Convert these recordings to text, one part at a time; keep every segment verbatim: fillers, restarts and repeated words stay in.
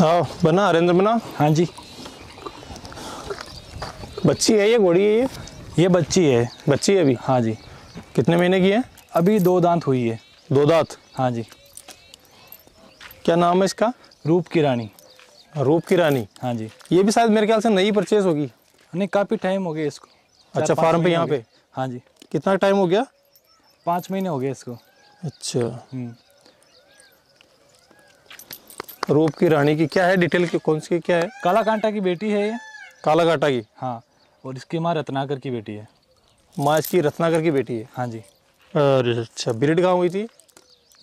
आओ बना हरेंद्र बना। हाँ जी बच्ची है ये घोड़ी है ये ये बच्ची है बच्ची है अभी। हाँ जी कितने महीने की है? अभी दो दांत हुई है। दो दांत? हाँ जी। क्या नाम है इसका? रूप की रानी। रूप की रानी। हाँ जी ये भी शायद मेरे ख्याल से नई परचेज होगी। नहीं काफ़ी टाइम हो गया इसको। अच्छा फार्म पे यहाँ पे? हाँ जी। कितना टाइम हो गया? पाँच महीने हो गए इसको। अच्छा रूप की रानी की क्या है डिटेल की कौन सी क्या है? काला कांटा की बेटी है ये। काला कांटा की? हाँ। और इसकी माँ रत्नाकर की बेटी है। माँ इसकी रत्नाकर की बेटी है? हाँ जी। अरे अच्छा ब्रीड कहाँ हुई थी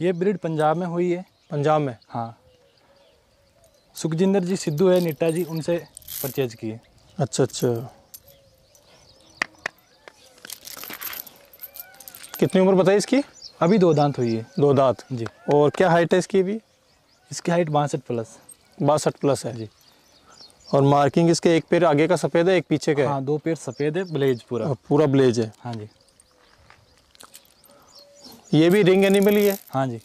ये? ब्रीड पंजाब में हुई है। पंजाब में? हाँ। सुखजिंदर जी सिद्धू है नीटा जी उनसे परचेज की है। अच्छा अच्छा कितनी उम्र बताई इसकी? अभी दो दांत हुई है। दो दांत? जी। और क्या हाइट है इसकी अभी? इसकी हाइट बासठ प्लस। बासठ प्लस है जी। और मार्किंग इसके एक पैर आगे का सफ़ेद है एक पीछे का? हाँ दो पैर सफ़ेद है। ब्लेज पूरा पूरा ब्लेज है? हाँ जी। ये भी रिंग एनिमल ही है? हाँ जी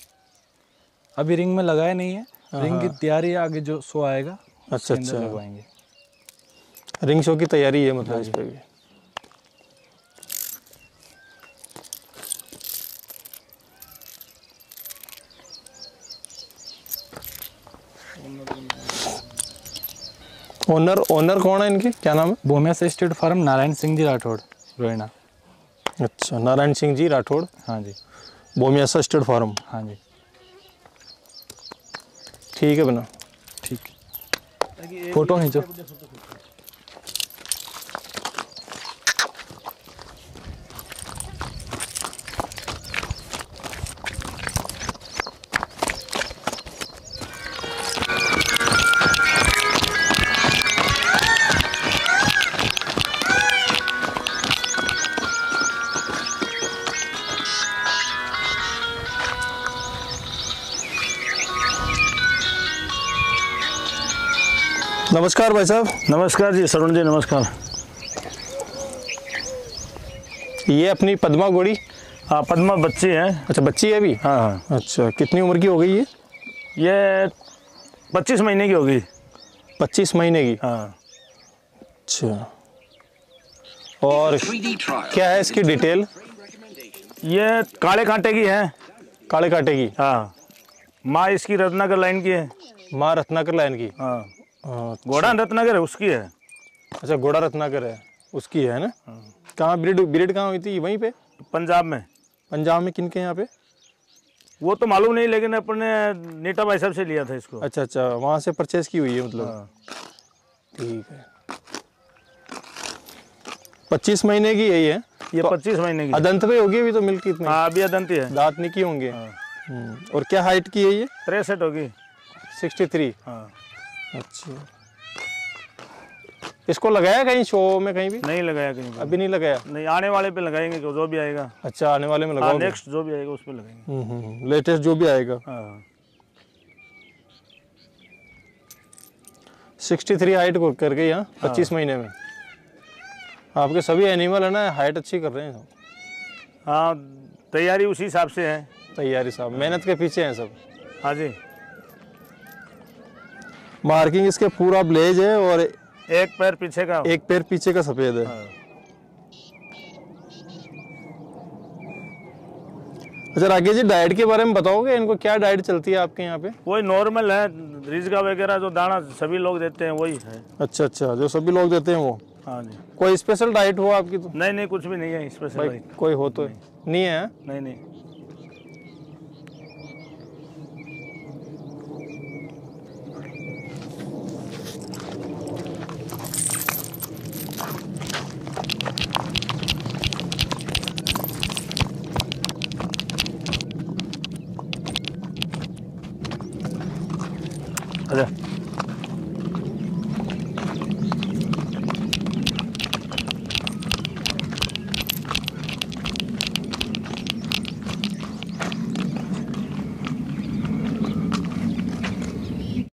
अभी रिंग में लगाया नहीं है। रिंग की तैयारी आगे जो शो आएगा। अच्छा अच्छा लगवाएंगे। रिंग शो की तैयारी है मतलब इस पे भी। ओनर ओनर कौन है इनके? क्या नाम है? Bhomiyasa stud farm Narayan Singh ji Rathore Rohina. अच्छा नारायण सिंह जी राठौड़। हाँ जी भोमियासा स्टड फार्म। हाँ जी ठीक है बना ठीक। फोटो खींचो। नमस्कार भाई साहब। नमस्कार जी सरवण जी नमस्कार। ये अपनी पद्मा घोड़ी? हाँ पद्मा बच्ची है। अच्छा बच्ची है अभी? हाँ हाँ। अच्छा कितनी उम्र की हो गई ये? ये पच्चीस महीने की होगी। पच्चीस महीने की? हाँ। अच्छा और क्या है इसकी डिटेल? ये काले कांटे की है। काले कांटे की? हाँ। माँ इसकी रत्नाकर लाइन की है। माँ रत्नाकर लाइन की? हाँ। घोड़ा रत्नाकर है उसकी है। अच्छा घोड़ा रत्नाकर है उसकी है ना। कहाँ ब्रीड ब्रीड कहाँ हुई थी? वहीं पे पंजाब में। पंजाब में किनके यहाँ पे? वो तो मालूम नहीं लेकिन अपने नेता भाई साहब से लिया था इसको। अच्छा अच्छा वहाँ से परचेज की हुई है मतलब। ठीक है पच्चीस महीने की यही है ये। पच्चीस महीने की अदंत पे होगी अभी तो मिल्क इतनी? हाँ अभी अदंत ही है। दांत निकी होंगे। और क्या हाइट की है ये? तिरसठ होगी। Sixty three. हाँ अच्छा इसको लगाया कहीं शो में कहीं भी? नहीं लगाया कहीं भी। अभी नहीं लगाया? नहीं आने वाले पे लगाएंगे जो भी आएगा। अच्छा आने वाले में लगाओगे? नेक्स्ट जो भी आएगा उस पे लगाएंगे। लेटेस्ट जो भी आएगा। हाँ सिक्सटी थ्री हाइट को कर गई। हाँ पच्चीस महीने में आपके सभी एनिमल है ना हाइट अच्छी कर रहे हैं। हाँ तैयारी उसी हिसाब से है। तैयारी साहब मेहनत के पीछे हैं सब। हाँ जी मार्किंग इसके पूरा ब्लेज है और एक पैर पीछे का एक पैर पीछे का सफेद है। हाँ। अच्छा राकेश जी डाइट के बारे में बताओगे इनको? क्या डाइट चलती है आपके यहाँ पे? वही नॉर्मल है रिजगा वगैरह जो दाना सभी लोग देते हैं वही है। अच्छा अच्छा जो सभी लोग देते हैं वो। हाँ जी कोई स्पेशल डाइट हो आपकी तो? नहीं नहीं कुछ भी नहीं है स्पेशल डाइट। कोई हो तो? नहीं, नहीं है। नहीं नहीं अच्छा